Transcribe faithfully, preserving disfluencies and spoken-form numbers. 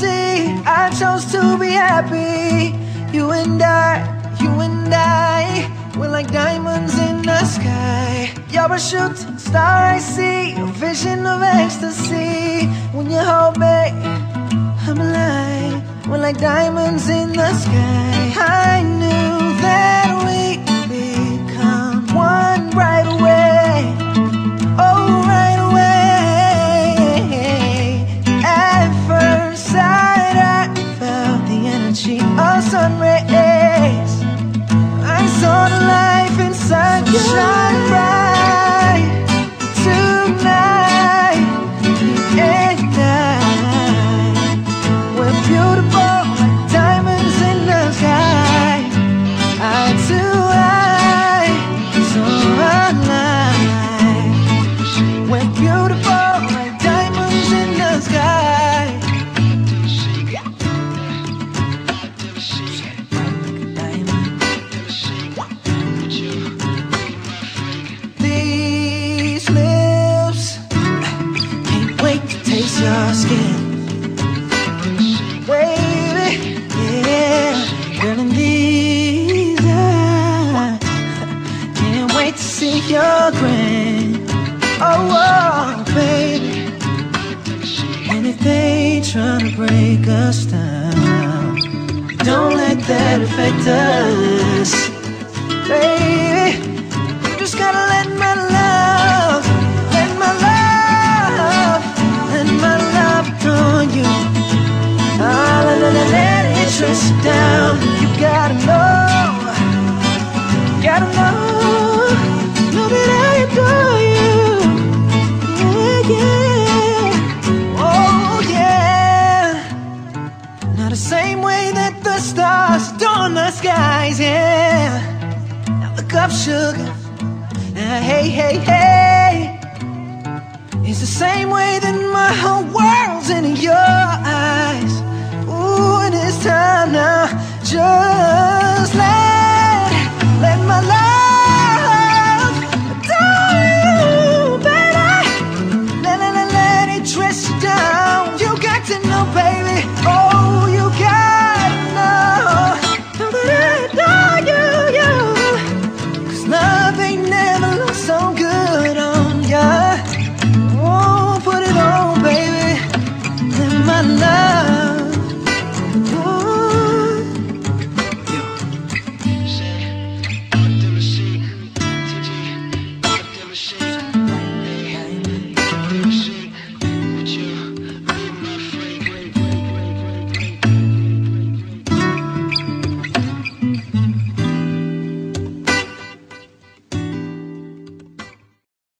See, I chose to be happy. You and I, you and I, we're like diamonds in the sky. You're a shooting star, I see, a vision of ecstasy. When you hold me, I'm alive. We're like diamonds in the sky. I knew that we'd become one right away. Oh, right away. At first sight, I felt the energy of sun rays. I saw the life inside you shine bright. Tonight, you and I, we're beautiful like diamonds in the sky. Eye to eye, so alive. We're beautiful like diamonds in the sky. Your skin, baby, yeah. Girl, in these eyes, can't wait to see your grin. Oh, oh, baby. And if they try to break us down, don't let that affect us, baby. You just gotta let my love, let my love, my love on you. I'll let it trace you down. You gotta know, you gotta know, know that I adore you. Yeah, yeah, oh yeah. Now the same way that the stars adorn the skies, yeah. Now look up, sugar. Now hey, hey, hey. It's the same way that my whole world's in your eyes. Ooh, and it's